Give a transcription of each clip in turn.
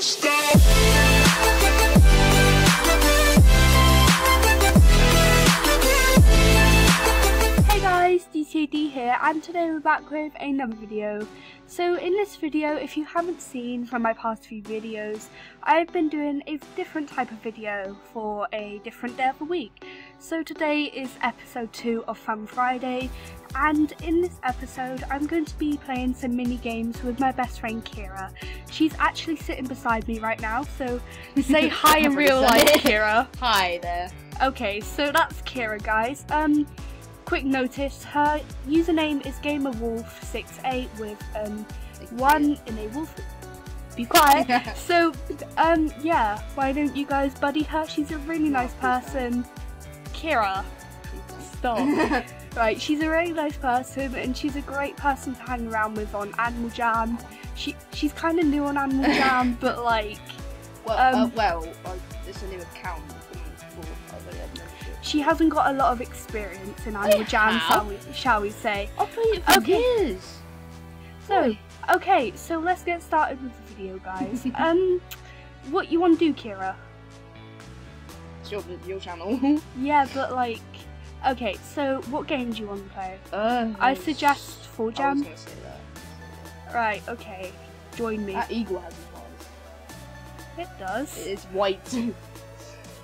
Hey guys, dtad here, and today we're back with another video. So in this video, if you haven't seen from my past few videos, I've been doing a different type of video for a different day of the week. So today is episode 2 of Fun Friday, and in this episode I'm going to be playing some mini games with my best friend Kira. She's actually sitting beside me right now, so say hi in real life, Kira. Hi there. Okay, so that's Kira, guys. Quick notice, her username is Gamerwo1f68 with one in a wolf. Be quiet. So yeah, why don't you guys buddy her? She's a really nice person. Kira, stop. Right, she's a really nice person, and she's a great person to hang around with on Animal Jam. She's kind of new on Animal Jam, but like... Well, it's a new account. She hasn't got a lot of experience in Animal Jam, shall we say. I'll play it for years. So, okay, so let's get started with the video, guys. What you want to do, Kira? Your channel. Yeah, but like, okay, so what game do you want to play? I suggest 4Gems. I was gonna say that. Right, okay, join me. That eagle has eyes. It does. It's white.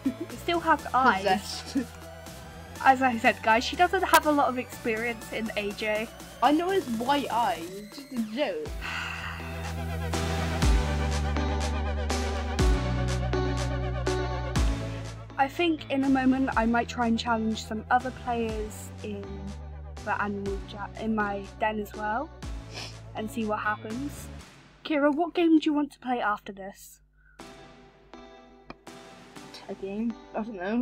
It still has eyes. Possessed. As I said, guys, she doesn't have a lot of experience in AJ. I know it's white eyes. It's just a joke. I think in a moment I might try and challenge some other players in the Animal Jam in my den as well, and see what happens. Kira, what game do you want to play after this? A game? I don't know.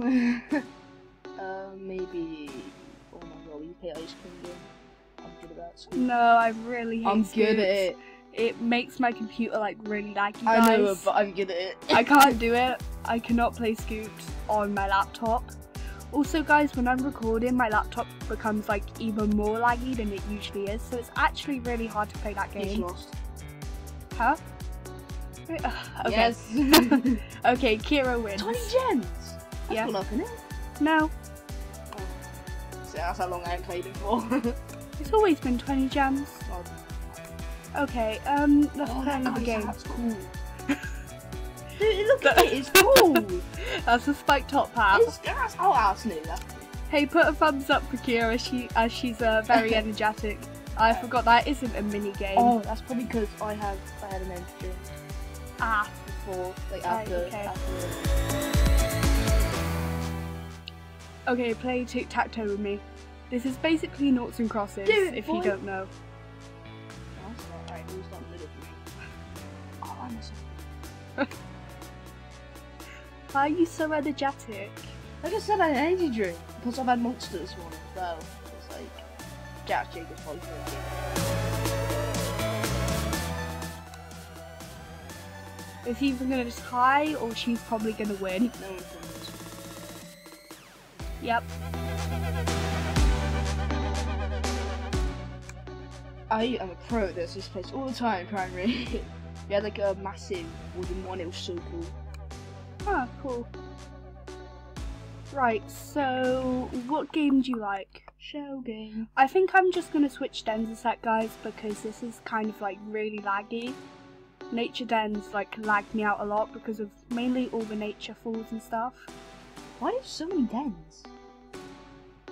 Maybe. Oh my god, you play Ice Cream Game? I'm good at that. Scoops. No, I really hate Scoops. I'm good at it. It makes my computer like really laggy. I know, but I'm good at it. I can't do it. I cannot play Scoops on my laptop. Also, guys, when I'm recording, my laptop becomes like even more laggy than it usually is, so it's actually really hard to play that game. He's lost. Huh? Okay. Yes. Okay, Kira wins. 20 gems! That's not enough, isn't it? No. Oh. So that's how long I haven't played it for. It's always been 20 gems. Oh. Okay, let's play another game. That's cool. Dude, look at it, it's cool! That's a spiked top hat. That's our ass knew that. Hey, put a thumbs up for Kira, she's very energetic. I forgot that isn't a mini game. Oh, that's probably because I had an energy. Ah. Before, like after. Okay, play tic-tac-toe with me. This is basically noughts and crosses, if you don't know. Why are you so energetic? I just said I had an energy drink. Because I've had Monster this morning as well. It's like Jack Jacob's probably drinking. Is he even going to tie, or she's probably going to win? No one's going to. Yep. I am a pro at this. This place all the time, primary. We had like a massive wooden one, it was so cool. Ah, cool. Right, so what game do you like? Shell game. I think I'm just going to switch dens a sec, guys, because this is kind of like really laggy. Nature dens like lag me out a lot because of mainly all the nature falls and stuff. Why do you have so many dens?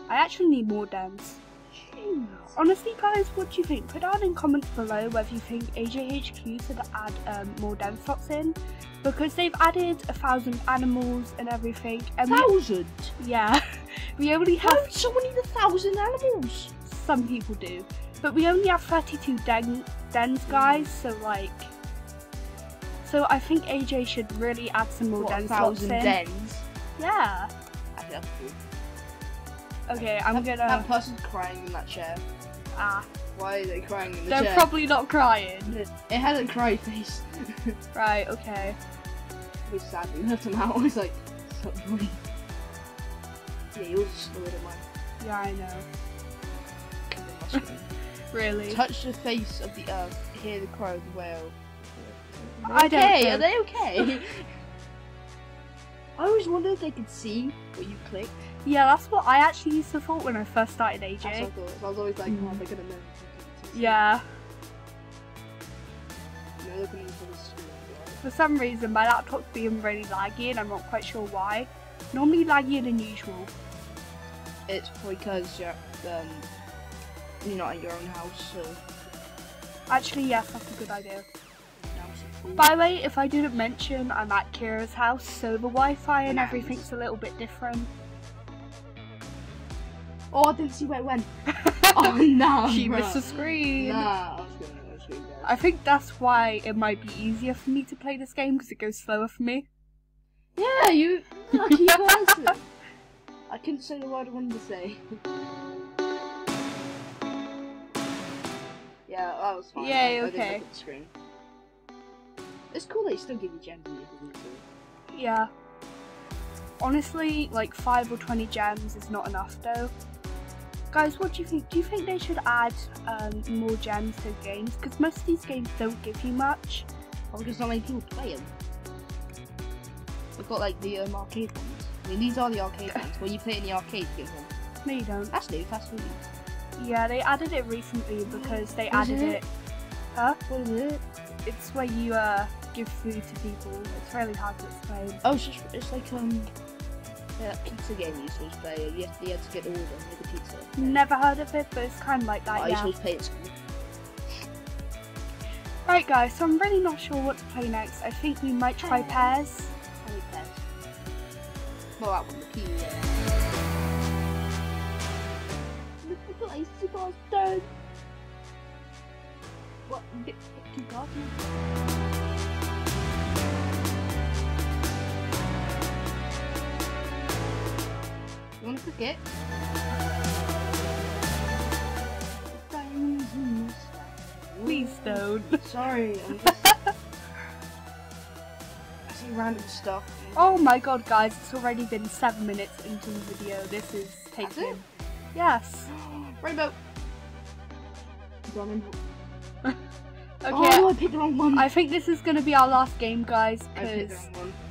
I actually need more dens. Jeez. Honestly, guys, what do you think? Put down in comments below whether you think AJHQ should add more den slots in, because they've added 1,000 animals and everything. 1,000? Yeah. We only have... Why would someone need 1,000 animals? Some people do. But we only have 32 dens, guys, so like... So I think AJ should really add some more den slots in. 1,000 dens? Yeah. I think that's cool. Okay, I'm gonna... That person's crying in that chair. Ah. Why are they crying in the chair? They're probably not crying. It has a cry face. Right, okay. Which sadly left him out. I was like, stop doing it. Yeah, yours is slower than mine. Yeah, I know. Really? Touch the face of the earth, hear the cry of the whale. I don't know. Are they okay? I always wondered if they could see what you clicked. Yeah, that's what I actually used to thought when I first started AJ. That's what I thought. I was always like, oh, they're gonna know. Yeah. No, for some reason, my laptop's being really laggy, and I'm not quite sure why. Normally laggier than usual. It's because you're not at your own house, so... Actually, yes, that's a good idea. By the way, if I didn't mention, I'm at Kira's house, so the Wi-Fi and everything's a little bit different. Oh, I didn't see where it went. Oh no! She missed the screen. Nah, I was gonna screen down. I think that's why it might be easier for me to play this game because it goes slower for me. Yeah, you lucky person. I couldn't say the word I wanted to say. Yeah, that was fine. Yeah, okay. I didn't look at the screen. It's cool that you still give you gems in your video. Yeah. Honestly, like 5 or 20 gems is not enough though. Guys, what do you think? Do you think they should add more gems to games? Because most of these games don't give you much. Oh, because not many people play them. We've got like the arcade ones. I mean, these are the arcade ones. Well, you play it in the arcade, you get one. No, you don't. Actually, fast food. Yeah, they added it recently because they added it. Huh? What is it? It's where you give food to people. It's really hard to explain. Oh, it's just, it's like yeah, that pizza game you used to play. You had to get the order and make a pizza. Okay. Never heard of it, but it's kind of like that. I used to play at school. Right, guys. So I'm really not sure what to play next. I think we might try pairs. I need pairs. Well, that one, the key. Look what I used to call stone. What? Two gardens. You want to cook it? Please don't. Sorry, I'm just... I see random stuff. Oh my god, guys, it's already been 7 minutes into the video. This is taking... Yes. Rainbow. Okay. Oh, I picked the wrong one. I think this is going to be our last game, guys, because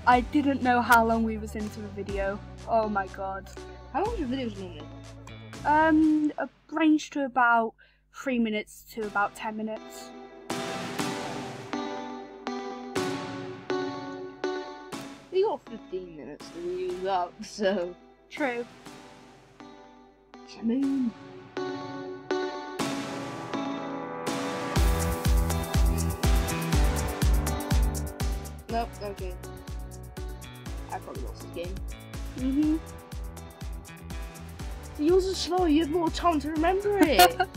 I didn't know how long we was into the video. Oh my god. How long is your videos normally? Range to about 3 minutes to about 10 minutes. We got 15 minutes to use up, so true. Moon. Nope. Okay. I probably lost this game. Mhm. Yours is slow. You have more time to remember it. That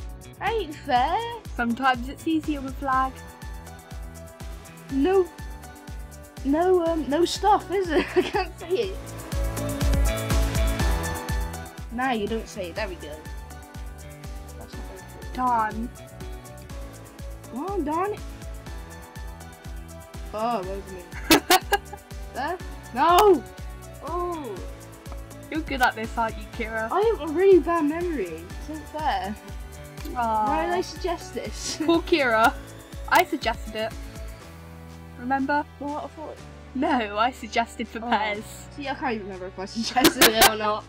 ain't fair. Sometimes it's easier with lag. No stuff, is it? I can't say it. Nah, you don't say it. There we go. That's not very good. Darn. Oh, darn it. Oh, where's me? There? No. Oh, you're good at this, aren't you, Kira? I have a really bad memory. It's unfair. Aww. Why did I suggest this? Poor Kira. I suggested it. Remember? What? I thought... No, I suggested for pairs. See, I can't even remember if I suggested it or not.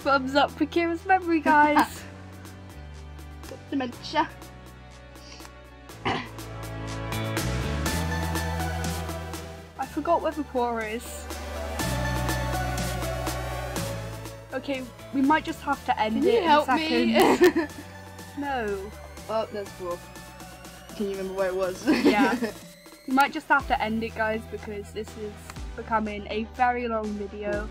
Thumbs up for Kira's memory, guys. Got dementia. I forgot where the poor is. Okay, we might just have to end it in a second. Me? No. Oh, that's cool. Can you remember where it was? Yeah. We might just have to end it, guys, because this is becoming a very long video.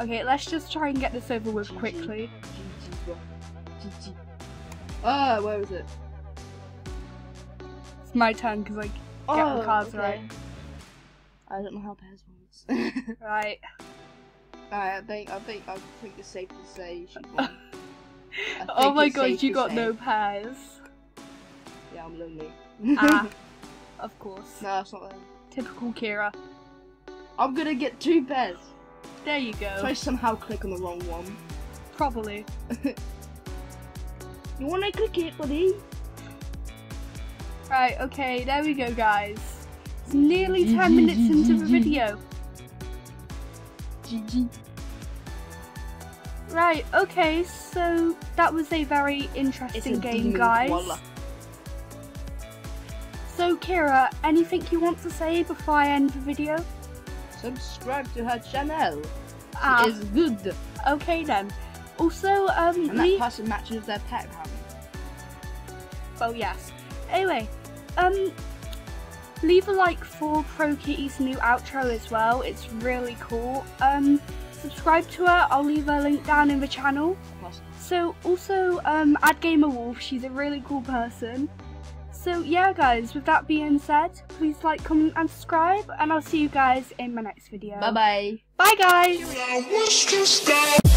Okay, let's just try and get this over with quickly. Oh, where was it? It's my turn because I get the cards right. I don't know how pairs works. Right. Alright, I think it's safe to say you should win. Oh my god, you got no pairs. Yeah, I'm lonely. Ah, of course. No, that's not them. Typical Kira. I'm gonna get 2 pairs. There you go. So I somehow click on the wrong one. Probably. You wanna click it, buddy? Right, okay, there we go, guys. It's nearly 10 minutes into the video. Right, okay, so that was a very interesting game, guys. So Kira, anything you want to say before I end the video? Subscribe to her channel. She is good. Okay then. Also, and that person matches their pet round. Well, yes. Anyway, leave a like for Prokitty's new outro as well. It's really cool. Subscribe to her. I'll leave her link down in the channel. Awesome. So also add Gamerwo1f. She's a really cool person. So yeah, guys. With that being said, please like, comment, and subscribe. And I'll see you guys in my next video. Bye bye. Bye guys.